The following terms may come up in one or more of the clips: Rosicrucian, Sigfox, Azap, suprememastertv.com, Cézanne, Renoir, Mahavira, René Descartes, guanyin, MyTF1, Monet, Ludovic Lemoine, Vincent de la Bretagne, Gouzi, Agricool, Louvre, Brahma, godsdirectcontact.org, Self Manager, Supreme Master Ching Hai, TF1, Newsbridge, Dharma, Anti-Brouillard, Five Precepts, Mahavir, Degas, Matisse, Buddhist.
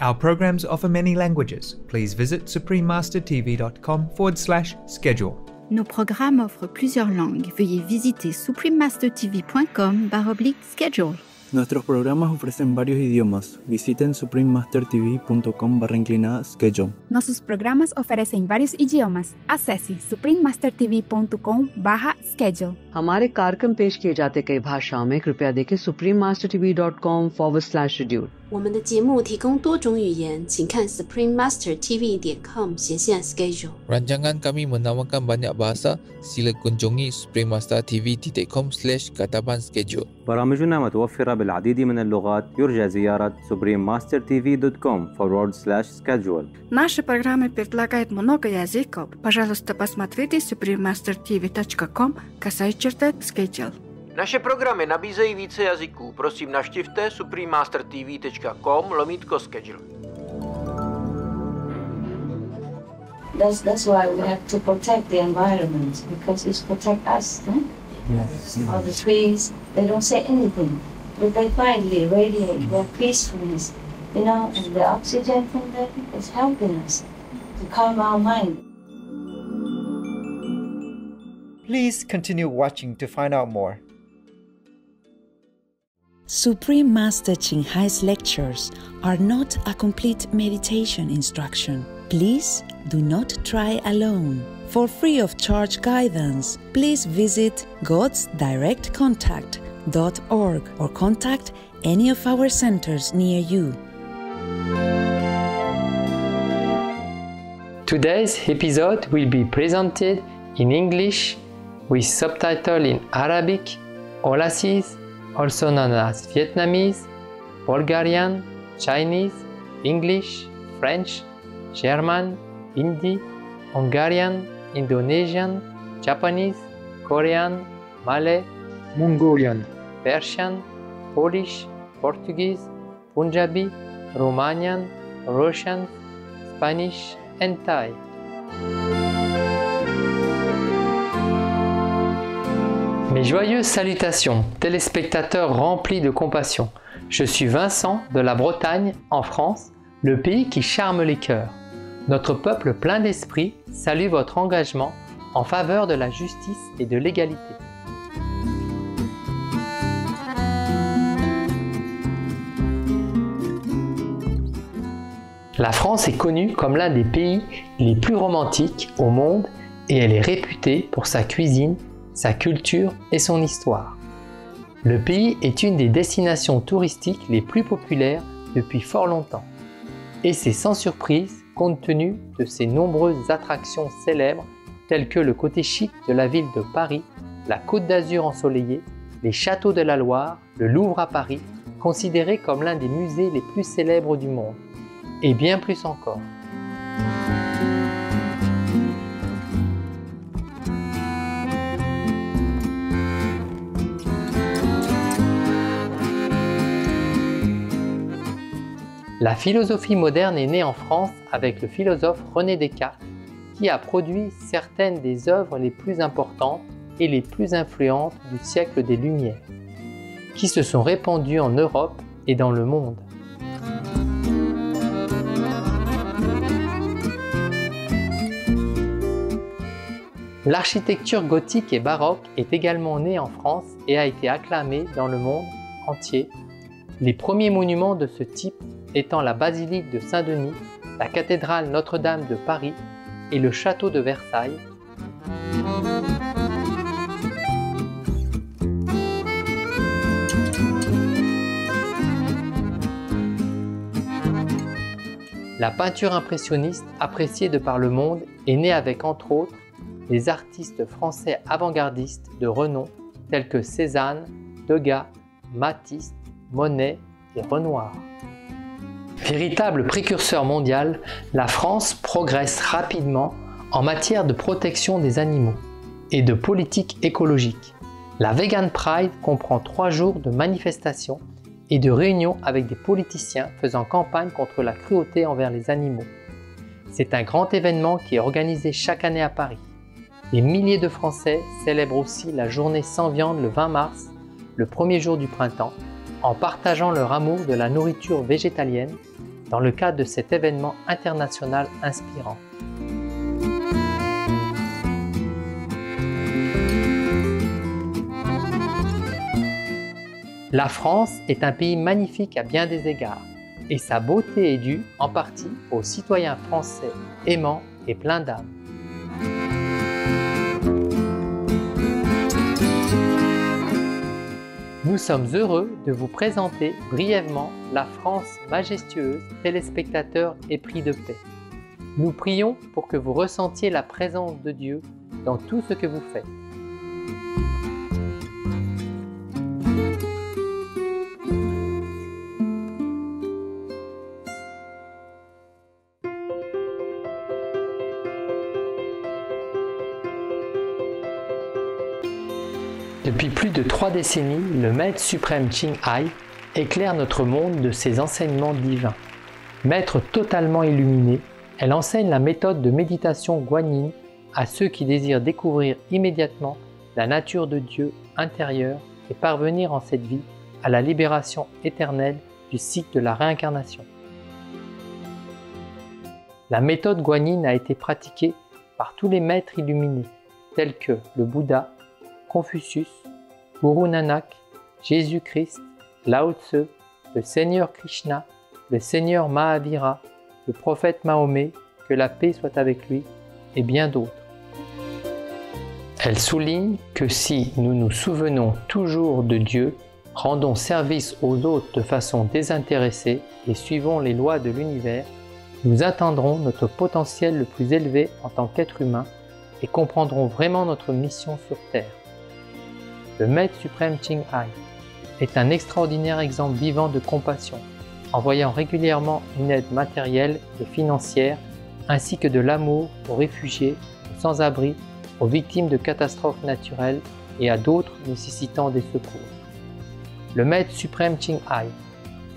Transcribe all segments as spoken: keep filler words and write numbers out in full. Our programs offer many languages. Please visit suprememastertv dot com forward slash schedule. Nos programmes offrent plusieurs langues. Veuillez visiter suprememastertv dot com slash schedule. Nuestros programas ofrecen varios idiomas. Visiten suprememastertv dot com barra inclinada schedule. Nossos programas oferecem vários idiomas. Acesse suprememastertv dot com barra schedule. हमारे कार्यक्रम पेश किए जाते कई भाषाओं में कृपया देखें suprememastertv dot com forward slash schedule. 我们的节目提供多种语言，请看 suprememastertv dot com slash schedule. Rancangan kami menawarkan banyak bahasa. Sila kunjungi suprememastertv dot com slash kataban schedule. برامجنا متوفرة بالعديد من اللغات. يرجى زيارة suprememastertv dot com forward slash schedule. Наши программы предлагают много языков. Пожалуйста, посмотрите suprememastertv dot com slash schedule. Naše programy nabízejí více jazyků. Prosím, navštivte suprememastertv dot com slash schedule. That's that's why we have to protect the environment, because it's protect us. Eh? Yes. All the trees, they don't say anything, but they finally radiate their peacefulness, you know, and the oxygen from that is helping us to calm our mind. Please continue watching to find out more. Supreme Master Ching Hai's lectures are not a complete meditation instruction. Please do not try alone. For free of charge guidance, please visit gods direct contact dot org or contact any of our centers near you. Today's episode will be presented in English with subtitles in Arabic, Olasis, also known as Vietnamese, Bulgarian, Chinese, English, French, German, Hindi, Hungarian, Indonesian, Japanese, Korean, Malay, Mongolian, Persian, Polish, Portuguese, Punjabi, Romanian, Russian, Spanish, and Thai. Mes joyeuses salutations, téléspectateurs remplis de compassion. Je suis Vincent de la Bretagne, en France, le pays qui charme les cœurs. Notre peuple plein d'esprit salue votre engagement en faveur de la justice et de l'égalité. La France est connue comme l'un des pays les plus romantiques au monde et elle est réputée pour sa cuisine, sa culture et son histoire. Le pays est une des destinations touristiques les plus populaires depuis fort longtemps. Et c'est sans surprise compte tenu de ses nombreuses attractions célèbres telles que le côté chic de la ville de Paris, la Côte d'Azur ensoleillée, les châteaux de la Loire, le Louvre à Paris, considéré comme l'un des musées les plus célèbres du monde, et bien plus encore. La philosophie moderne est née en France avec le philosophe René Descartes, qui a produit certaines des œuvres les plus importantes et les plus influentes du siècle des Lumières, qui se sont répandues en Europe et dans le monde. L'architecture gothique et baroque est également née en France et a été acclamée dans le monde entier. Les premiers monuments de ce type étant la basilique de Saint-Denis, la cathédrale Notre-Dame de Paris et le château de Versailles. La peinture impressionniste, appréciée de par le monde, est née avec entre autres les artistes français avant-gardistes de renom tels que Cézanne, Degas, Matisse, Monet et Renoir. Véritable précurseur mondial, la France progresse rapidement en matière de protection des animaux et de politique écologique. La Vegan Pride comprend trois jours de manifestations et de réunions avec des politiciens faisant campagne contre la cruauté envers les animaux. C'est un grand événement qui est organisé chaque année à Paris. Des milliers de Français célèbrent aussi la journée sans viande le vingt mars, le premier jour du printemps, en partageant leur amour de la nourriture végétalienne dans le cadre de cet événement international inspirant. La France est un pays magnifique à bien des égards, et sa beauté est due en partie aux citoyens français aimants et pleins d'âme. Nous sommes heureux de vous présenter brièvement la France majestueuse, téléspectateurs épris de paix. Nous prions pour que vous ressentiez la présence de Dieu dans tout ce que vous faites. Depuis plus de trois décennies, le Maître suprême Ching Hai éclaire notre monde de ses enseignements divins. Maître totalement illuminé, elle enseigne la méthode de méditation guanyin à ceux qui désirent découvrir immédiatement la nature de Dieu intérieur et parvenir en cette vie à la libération éternelle du cycle de la réincarnation. La méthode guanyin a été pratiquée par tous les maîtres illuminés, tels que le Bouddha, Confucius, Guru Nanak, Jésus-Christ, Lao Tse, le Seigneur Krishna, le Seigneur Mahavira, le prophète Mahomet, que la paix soit avec lui, et bien d'autres. Elle souligne que si nous nous souvenons toujours de Dieu, rendons service aux autres de façon désintéressée et suivons les lois de l'univers, nous atteindrons notre potentiel le plus élevé en tant qu'être humain et comprendrons vraiment notre mission sur Terre. Le Maître suprême Ching Hai est un extraordinaire exemple vivant de compassion, envoyant régulièrement une aide matérielle et financière, ainsi que de l'amour aux réfugiés, aux sans-abri, aux victimes de catastrophes naturelles et à d'autres nécessitant des secours. Le Maître suprême Ching Hai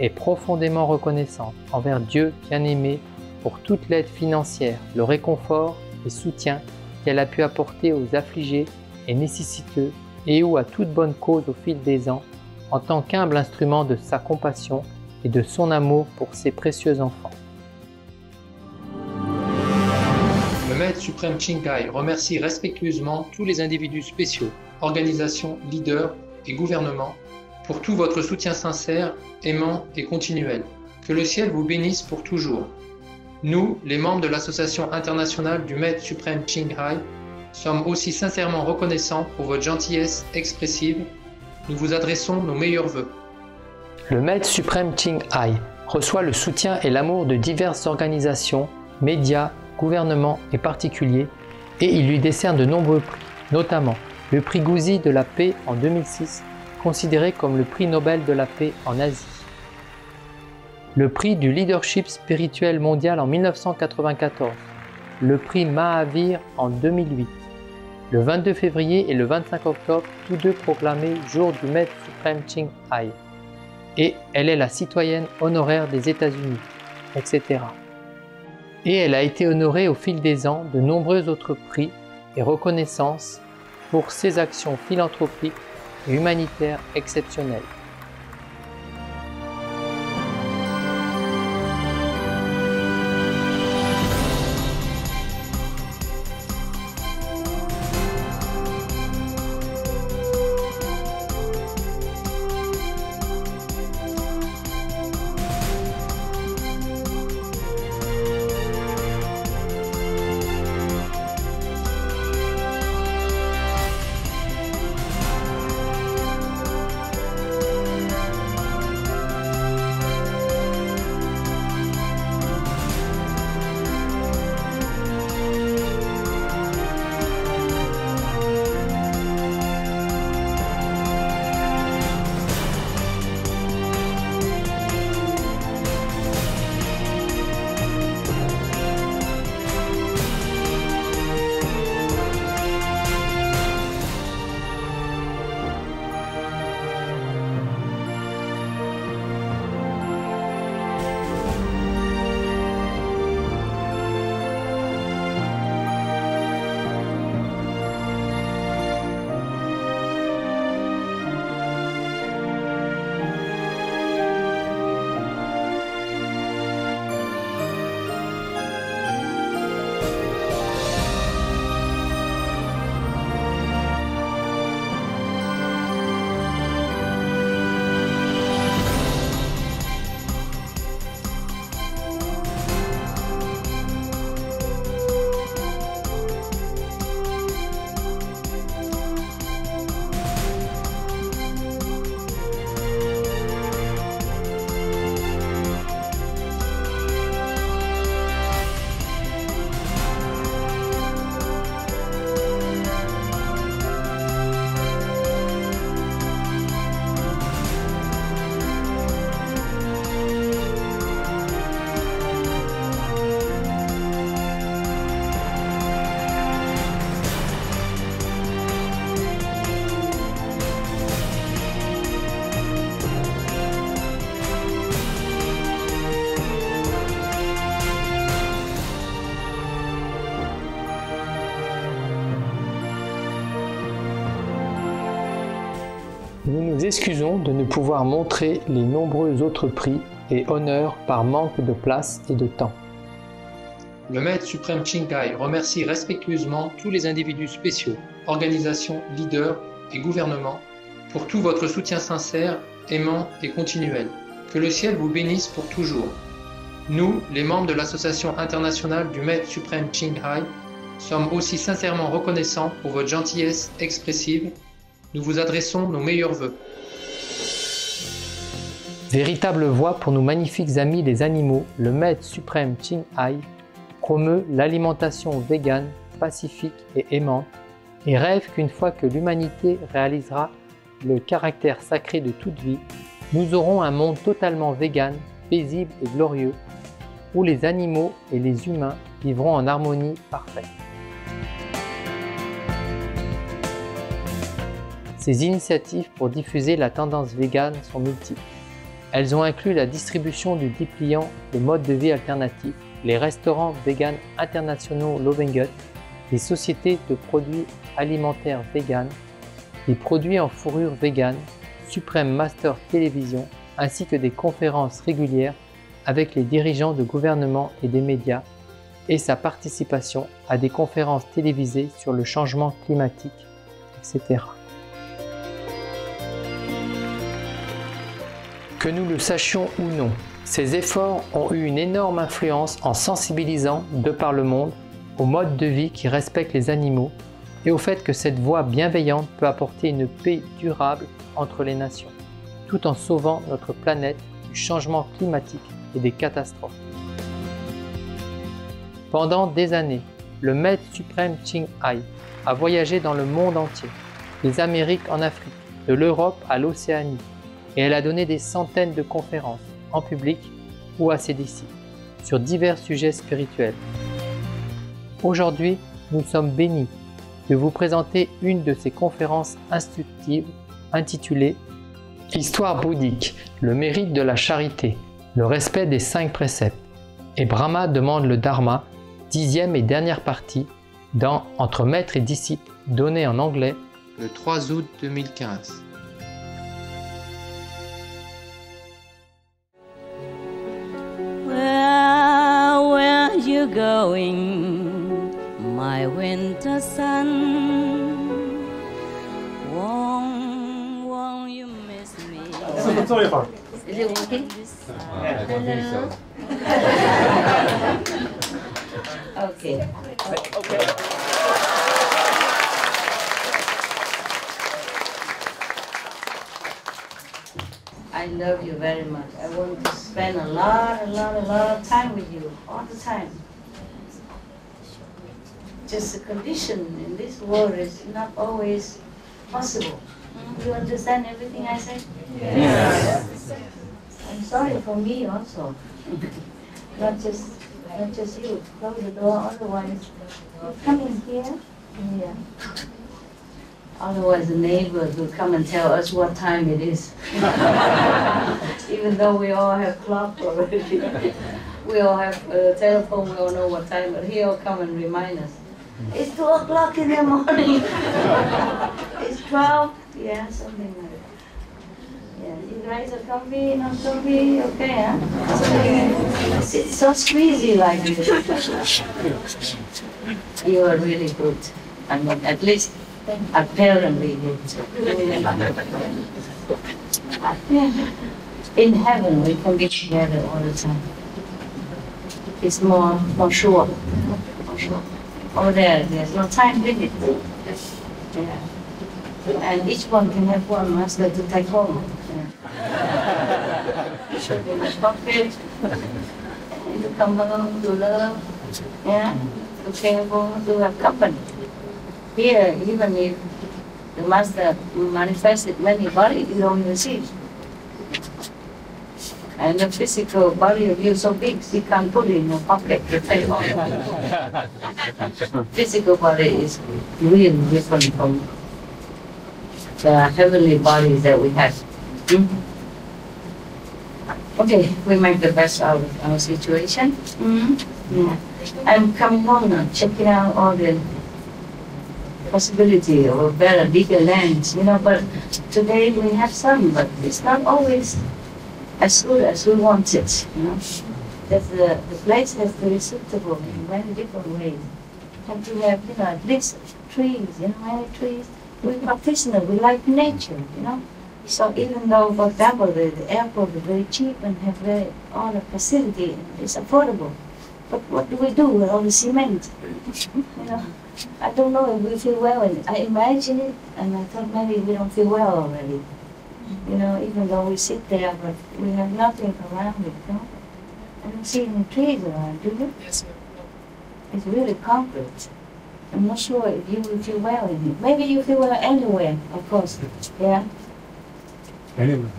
est profondément reconnaissant envers Dieu bien-aimé pour toute l'aide financière, le réconfort et soutien qu'elle a pu apporter aux affligés et nécessiteux, et ou à toute bonne cause au fil des ans, en tant qu'humble instrument de sa compassion et de son amour pour ses précieux enfants. Le Maître suprême Ching Hai remercie respectueusement tous les individus spéciaux, organisations, leaders et gouvernements pour tout votre soutien sincère, aimant et continuel. Que le ciel vous bénisse pour toujours. Nous, les membres de l'Association internationale du Maître suprême Ching Hai, nous sommes aussi sincèrement reconnaissants pour votre gentillesse expressive. Nous vous adressons nos meilleurs vœux. Le Maître suprême Ching Hai reçoit le soutien et l'amour de diverses organisations, médias, gouvernements et particuliers, et il lui décerne de nombreux prix, notamment le prix Gouzi de la paix en deux mille six, considéré comme le prix Nobel de la paix en Asie. Le prix du leadership spirituel mondial en mille neuf cent quatre-vingt-quatorze, le prix Mahavir en deux mille huit. Le vingt-deux février et le vingt-cinq octobre, tous deux proclamés jour du Maître suprême Ching Hai. Et elle est la citoyenne honoraire des États-Unis, et cetera. Et elle a été honorée au fil des ans de nombreux autres prix et reconnaissances pour ses actions philanthropiques et humanitaires exceptionnelles. Nous nous excusons de ne pouvoir montrer les nombreux autres prix et honneurs par manque de place et de temps. Le Maître Suprême Ching Hai remercie respectueusement tous les individus spéciaux, organisations, leaders et gouvernements pour tout votre soutien sincère, aimant et continuel. Que le ciel vous bénisse pour toujours. Nous, les membres de l'Association internationale du Maître Suprême Ching Hai, sommes aussi sincèrement reconnaissants pour votre gentillesse expressive. Nous vous adressons nos meilleurs vœux. Véritable voie pour nos magnifiques amis des animaux, le Maître Suprême Ching Hai promeut l'alimentation végane, pacifique et aimante, et rêve qu'une fois que l'humanité réalisera le caractère sacré de toute vie, nous aurons un monde totalement végane, paisible et glorieux, où les animaux et les humains vivront en harmonie parfaite. Ces initiatives pour diffuser la tendance végane sont multiples. Elles ont inclus la distribution du dépliant des modes de vie alternatifs, les restaurants véganes internationaux Loving It, des sociétés de produits alimentaires véganes, des produits en fourrure végane, Supreme Master Télévision, ainsi que des conférences régulières avec les dirigeants de gouvernements et des médias, et sa participation à des conférences télévisées sur le changement climatique, et cetera. Que nous le sachions ou non, ces efforts ont eu une énorme influence en sensibilisant, de par le monde, au mode de vie qui respecte les animaux et au fait que cette voie bienveillante peut apporter une paix durable entre les nations, tout en sauvant notre planète du changement climatique et des catastrophes. Pendant des années, le Maître Suprême Ching Hai a voyagé dans le monde entier, des Amériques en Afrique, de l'Europe à l'Océanie, et elle a donné des centaines de conférences, en public ou à ses disciples, sur divers sujets spirituels. Aujourd'hui, nous sommes bénis de vous présenter une de ces conférences instructives intitulée « Histoire bouddhique, le mérite de la charité, le respect des cinq préceptes et Brahma demande le Dharma », dixième et dernière partie, dans « Entre maître et disciple » donnée en anglais le trois août deux mille quinze. You're going, my winter sun. Won't, won't you miss me? Is it working? Hello. Okay. Okay. I love you very much. I want to spend a lot, a lot, a lot of time with you, all the time. Just the condition in this world is not always possible. You understand everything I say? Yes. Yes. I'm sorry for me also. Not just, not just you. Close the door, otherwise you come in here, in here. Otherwise the neighbors will come and tell us what time it is. Even though we all have clock already. We all have a telephone, we all know what time, but he'll come and remind us. It's two o'clock in the morning. It's twelve, yeah, something like that. Yeah, you guys are comfy, not comfy, okay, huh? So it's, it's so squeezy like this. You are really good. I mean, at least apparently good. In heaven we can be together all the time. It's more, more sure. More sure. Over there, there's no time limit. Yeah. And each one can have one master to take home. Yeah. Should be much profit. To come along, to love. Yeah. To care for, to have company. Here, even if the master manifested many bodies, you don't even see. And the physical body of you so big, you can't put it in your pocket. Physical body is really different from the heavenly bodies that we have. Mm-hmm. Okay, we make the best out of our situation. Mm-hmm. Yeah. I'm coming home now, checking out all the possibility or better, bigger lands, you know, but today we have some, but it's not always as good as we want it, you know. That the, the place has to be suitable in many different ways. And we have, you know, at least trees, you know, many trees. We're practitioners, we like nature, you know. So even though, for example, the, the airport is very cheap and have very, all the facility, and it's affordable. But what do we do with all the cement? You know, I don't know if we feel well in it. I imagine it, and I thought maybe we don't feel well already. You know, even though we sit there, but we have nothing around it, you know. I don't see any trees around, do you? Yes, sir. It's really concrete. I'm not sure if you will feel well in it. Maybe you feel well anywhere, of course. Yeah.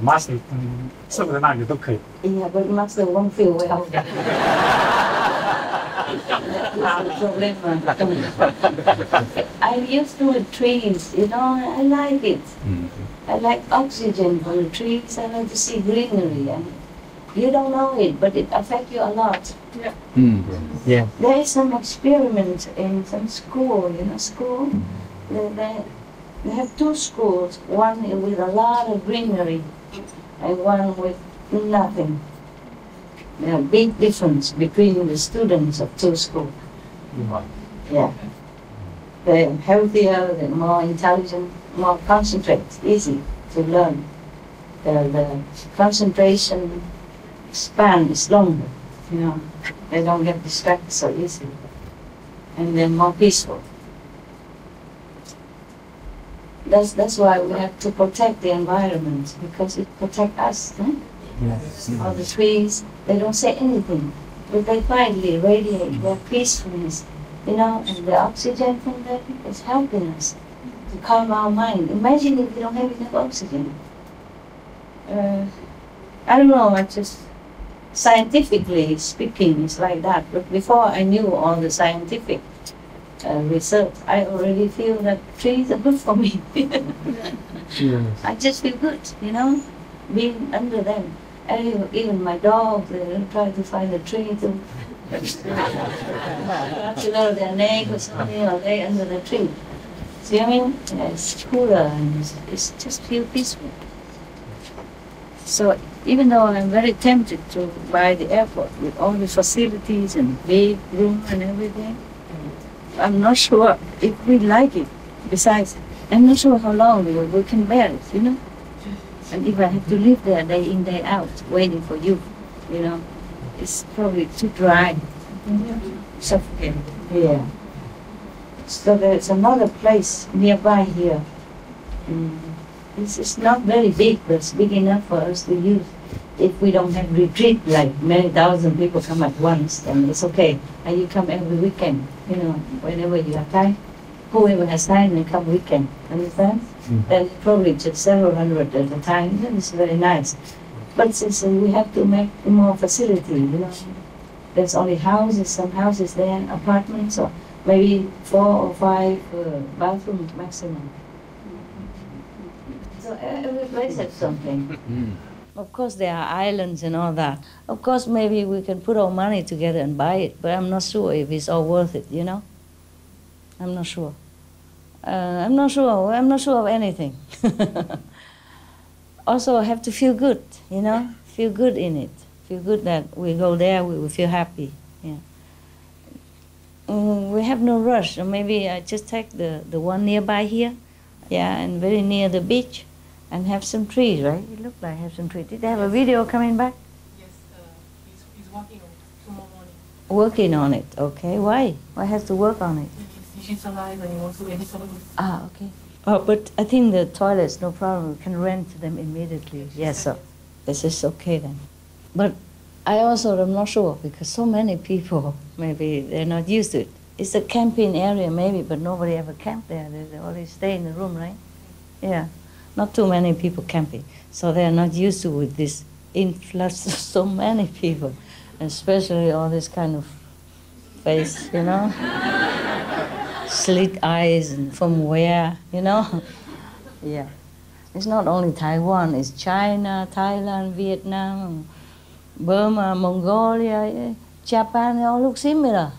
Master, yeah, but master won't feel well. I'm used to the trees, you know, I like it. Mm-hmm. I like oxygen from the trees, I like to see greenery. And you don't know it, but it affects you a lot. Yeah. Mm-hmm. Yeah. There is some experiment in some school, you know, school. Mm-hmm. they, they, they have two schools, one with a lot of greenery and one with nothing. There are big difference between the students of two schools. Mm-hmm. Yeah. They're healthier, they're more intelligent, more concentrated, easy to learn. The, the concentration span is longer, you know. They don't get distracted so easily. And they're more peaceful. That's, that's why we have to protect the environment, because it protects us. Eh? Yes. All the trees, they don't say anything, but they quietly radiate their peacefulness, you know, and the oxygen from that is helping us to calm our mind. Imagine if we don't have enough oxygen. Uh, I don't know, I just, scientifically speaking, it's like that, but before I knew all the scientific uh, research, I already feel that trees are good for me. Yes. I just feel good, you know, being under them. And even my dog, they try to find a tree to know their neck or something, or lay under the tree. See what I mean? Yeah, it's cooler and it's, it's just feel peaceful. So even though I'm very tempted to buy the airport with all the facilities and big room and everything, I'm not sure if we like it. Besides, I'm not sure how long we, we can bear it, you know? And if I have to live there day in, day out, waiting for you, you know, it's probably too dry, mm-hmm. Suffocating. Yeah. So there's another place nearby here. Mm. It's, it's not very big, but it's big enough for us to use. If we don't have retreat, like many thousand people come at once, then it's okay. And you come every weekend, you know, whenever you have time. Whoever has time, they come weekend, understand? Mm-hmm. Then probably just several hundred at a time, then it's very nice. But since uh, we have to make more facility, you know, there's only houses, some houses there, apartments, or maybe four or five uh, bathrooms maximum. So every place has something. Mm-hmm. Of course there are islands and all that. Of course maybe we can put our money together and buy it, but I'm not sure if it's all worth it, you know? I'm not sure. Uh, I'm not sure. I'm not sure of anything. Also, I have to feel good, you know? Feel good in it. Feel good that we go there, we will feel happy. Yeah. Mm, we have no rush. Or maybe I just take the, the one nearby here, yeah, and very near the beach, and have some trees, right? It looked like I have some trees. Did they have a video coming back? Yes, uh, he's, he's working on it tomorrow morning. Working on it, okay. Why? Why has to work on it? She's alive and he wants to get his own. Ah, okay. Oh, but I think the toilets, no problem. We can rent them immediately. Yes, sir. This is okay then. But I also am not sure because so many people, maybe they're not used to it. It's a camping area maybe, but nobody ever camped there. They always stay in the room, right? Yeah. Not too many people camping. So they're not used to with this influx of so many people, especially all this kind of face, you know? Slit eyes and from where, you know? Yeah. It's not only Taiwan, it's China, Thailand, Vietnam, Burma, Mongolia, Japan, they all look similar.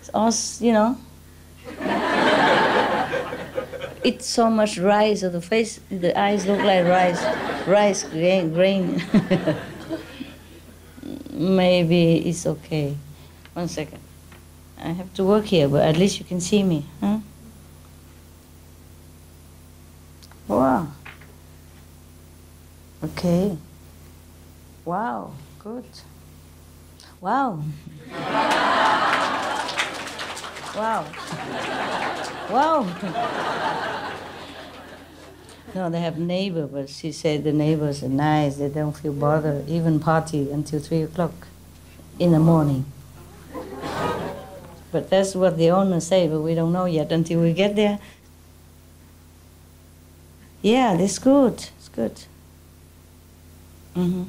It's all, you know, eat so much rice, so the face, the eyes look like rice, rice grain. grain. Maybe it's okay. One second. I have to work here, but at least you can see me. Huh? Wow. Okay. Wow. Good. Wow. Wow. Wow. No, they have neighbor, but she said the neighbors are nice. They don't feel bothered, even party until three o'clock in the morning. But that's what the owners say, but we don't know yet until we get there. Yeah, that's good. It's good. Mm-hmm.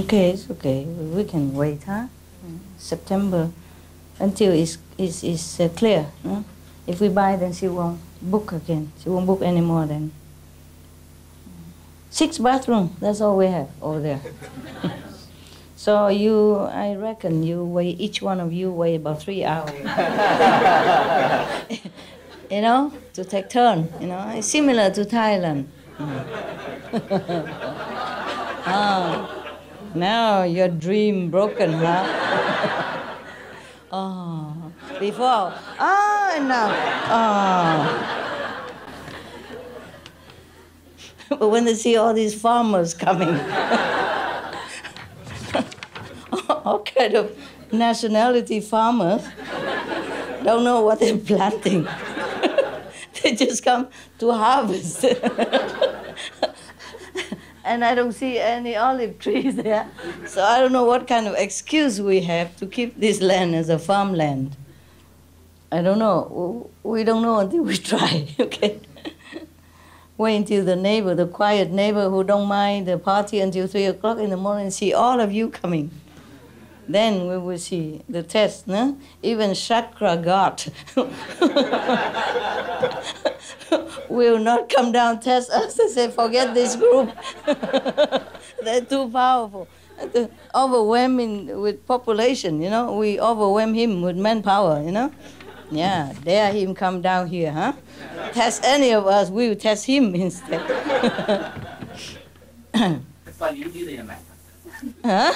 Okay, it's okay. We can wait, huh? Mm-hmm. September, until it's, it's, it's uh, clear. Huh? If we buy, then she won't book again. She won't book anymore then. Six bathroom, that's all we have over there. So you, I reckon you weigh, each one of you weigh about three hours. You know, to take turn, you know. It's similar to Thailand. Oh, now your dream broken, huh? Oh, before, oh, no, oh. But when they see all these farmers coming, all kind of nationality farmers, don't know what they're planting. They just come to harvest. And I don't see any olive trees there. So I don't know what kind of excuse we have to keep this land as a farmland. I don't know. We don't know until we try, okay? Wait until the neighbor, the quiet neighbor who don't mind the party until three o'clock in the morning, see all of you coming. Then we will see the test, no? Even Chakra God will not come down, test us and say, forget this group. They're too powerful. Overwhelming with population, you know? We overwhelm him with manpower, you know? Yeah, dare him come down here, huh? Test any of us, we will test him instead. Huh?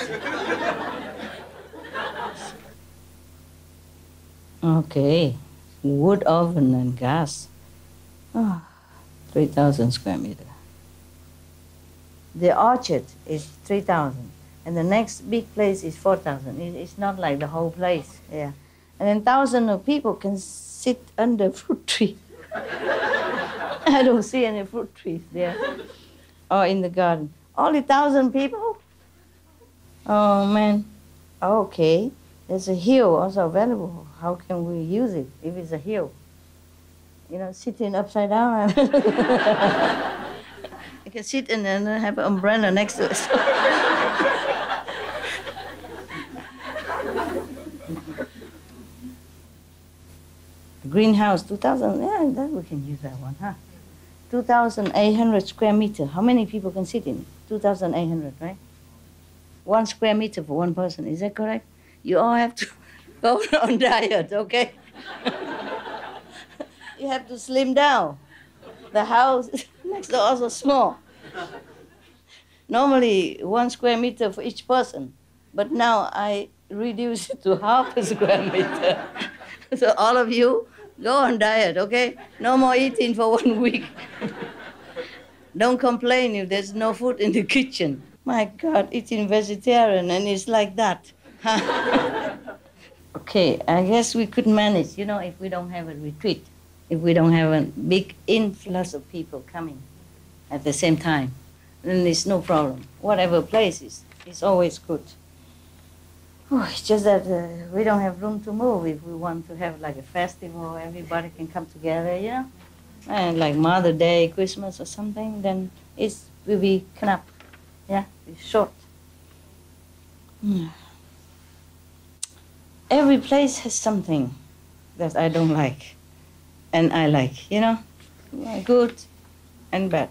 Okay, wood oven and gas, oh, three thousand square meter. The orchard is three thousand, and the next big place is four thousand. It's not like the whole place, yeah. And then thousands of people can sit under fruit tree. I don't see any fruit trees there, or in the garden. Only thousand people? Oh, man. Okay, there's a hill also available. How can we use it if it's a hill? You know, sitting upside down. You can sit and then have an umbrella next to it. Greenhouse, two thousand, yeah, that we can use that one, huh? two thousand eight hundred square meter. How many people can sit in it? two thousand eight hundred, right? One square meter for one person, is that correct? You all have to go on diet, okay? You have to slim down. The house next door also small. Normally one square meter for each person, but now I reduce it to half a square meter. So all of you, go on diet, okay? No more eating for one week. Don't complain if there's no food in the kitchen. My God, eating vegetarian, and it's like that. Okay, I guess we could manage, you know, if we don't have a retreat, if we don't have a big influx of people coming at the same time, then it's no problem. Whatever place is, it's always good. Whew, it's just that uh, we don't have room to move. If we want to have like a festival, everybody can come together, you know, and like Mother's Day, Christmas or something, then it will be knap. Yeah, it's short. Mm. Every place has something that I don't like and I like, you know, good and bad.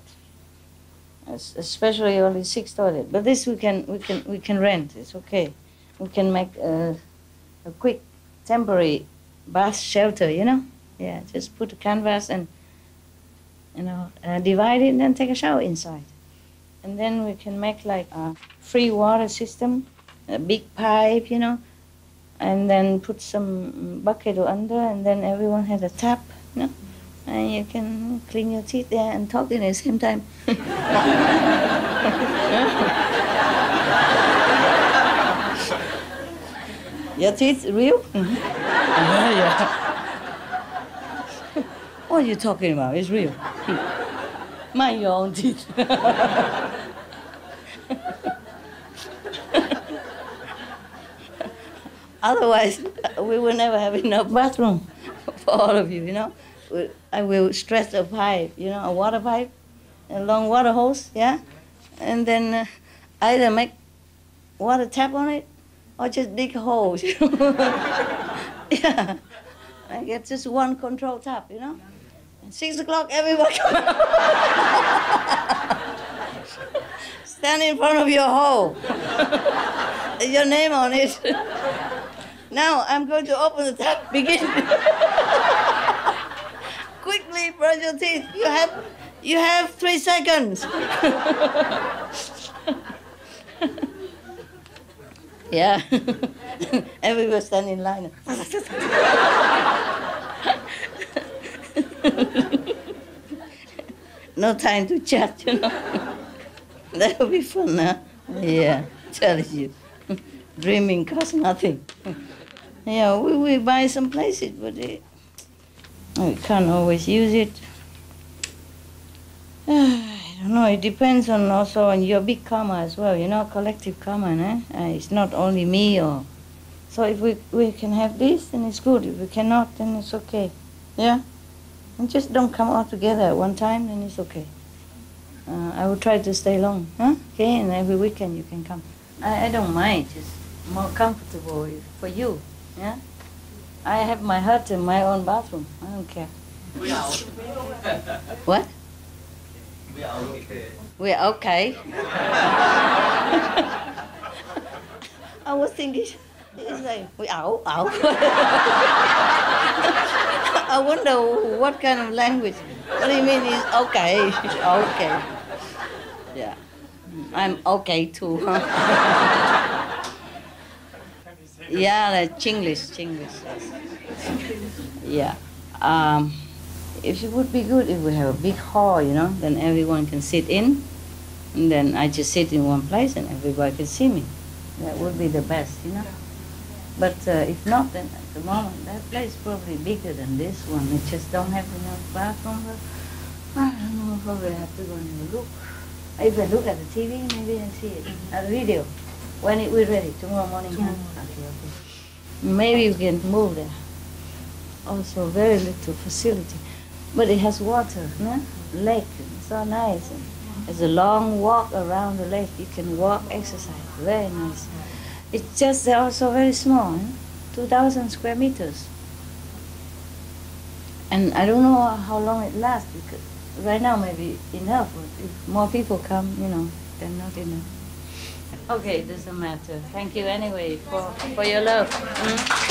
Especially only six toilets. But this we can we can we can rent. It's okay. We can make a, a quick temporary bath shelter, you know. Yeah, just put a canvas and you know, uh, divide it and then take a shower inside. And then we can make like a free water system, a big pipe, you know, and then put some bucket under, and then everyone has a tap, you know, and you can clean your teeth there and talk in at the same time. Your teeth real? Yeah, yeah. What are you talking about? It's real. Mind your own teeth. Otherwise, we will never have enough bathroom for all of you, you know? I will stretch a pipe, you know, a water pipe, a long water hose, yeah? And then uh, either make water tap on it or just dig holes. Yeah. I get just one control tap, you know? And six o'clock, everyone come out. Stand in front of your hole. Your name on it. Now I'm going to open the tap, begin. Quickly brush your teeth. You have, you have three seconds. Yeah. Everyone stand in line. No time to chat, you know. That will be fun, huh? Yeah, tell you. Dreaming costs nothing. Yeah, we, we buy some places, but it, we can't always use it. I don't know, it depends on also on your big karma as well, you know, collective karma, eh? Uh, it's not only me or... So if we, we can have this, then it's good. If we cannot, then it's okay. Yeah? And just don't come all together at one time, then it's okay. Uh, I will try to stay long, huh? Okay, and every weekend you can come. I, I don't mind, it's more comfortable for you, yeah? I have my hut in my own bathroom, I don't care. We are okay. What? We are okay. We are okay. I was thinking, it's like, we ow, ow. I wonder what kind of language. What do you mean is okay, okay. Yeah, I'm okay too, huh? Yeah, like Chinglish, Chinglish. Yeah. Um, if it would be good if we have a big hall, you know, then everyone can sit in, and then I just sit in one place and everybody can see me. That would be the best, you know. But uh, if not, then at the moment, that place is probably bigger than this one. It just don't have enough bathroom. I don't know, probably have to go and look. If I look at the T V, maybe I see it. A video. When it we're ready, tomorrow morning. Tomorrow. Okay, okay. Maybe we can move there. Also, very little facility. But it has water, no? Lake, it's so nice. And there's a long walk around the lake. You can walk, exercise, very nice. It's just they're also very small, eh? two thousand square meters. And I don't know how long it lasts, because right now maybe enough, but if more people come, you know, then not enough. Okay, it doesn't matter. Thank you anyway for, for your love. Mm-hmm.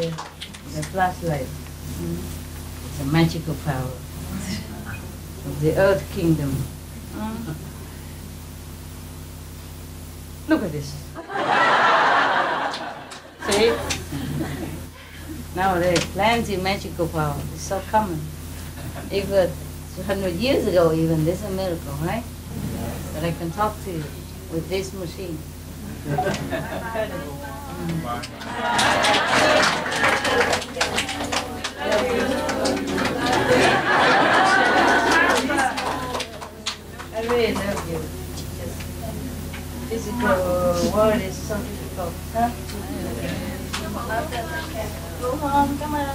The, the flashlight, mm-hmm. It's a magical power. Of the Earth Kingdom. Mm. Look at this. See? Now there's plenty of magical power. It's so common. Even two hundred years ago even, this is a miracle, right? But I can talk to you with this machine. Mm. I really love you. Just physical world is so difficult, huh? Go home, come on.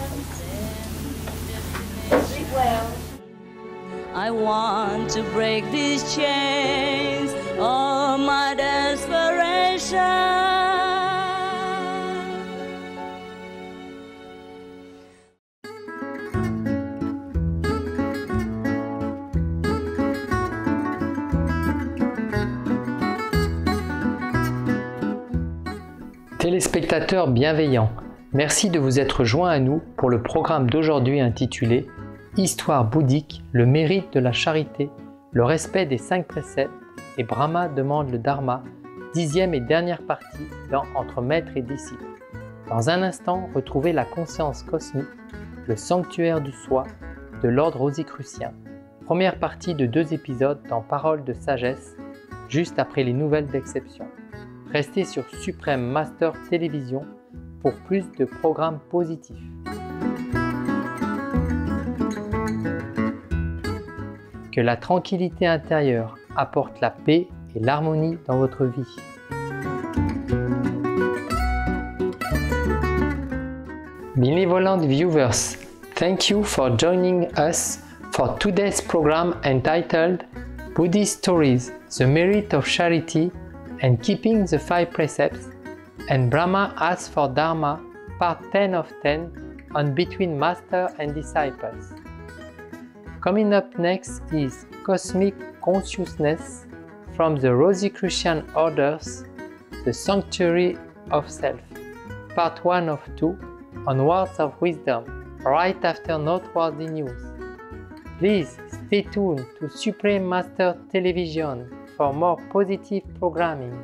Sleep well. I want to break these chains of my desperation. Téléspectateurs bienveillants, Merci de vous être joints à nous pour le programme d'aujourd'hui intitulé « Histoire bouddhique, le mérite de la charité, le respect des cinq préceptes et Brahma demande le Dharma », dixième et dernière partie dans « Entre maître et disciple ». Dans un instant, retrouvez la conscience cosmique, le sanctuaire du soi, de l'ordre rosicrucien. Première partie de deux épisodes dans « Paroles de sagesse », juste après les nouvelles d'exception. Restez sur Supreme Master Télévision pour plus de programmes positifs. Que la tranquillité intérieure apporte la paix et l'harmonie dans votre vie. Benevolent viewers, thank you for joining us for today's program entitled Buddhist Stories, the Merit of Charity and Keeping the Five Precepts, and Brahma asks for Dharma, part ten of ten, on Between Master and Disciples. Coming up next is Cosmic Consciousness from the Rosicrucian Orders, The Sanctuary of Self, part one of two, on Words of Wisdom, right after Noteworthy News. Please stay tuned to Supreme Master Television for more positive programming.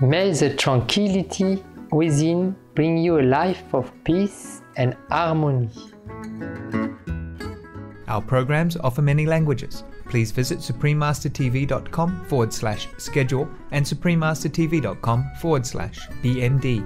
May the tranquility within bring you a life of peace and harmony. Our programs offer many languages. Please visit suprememastertv.com forward slash schedule and suprememastertv.com forward slash BMD.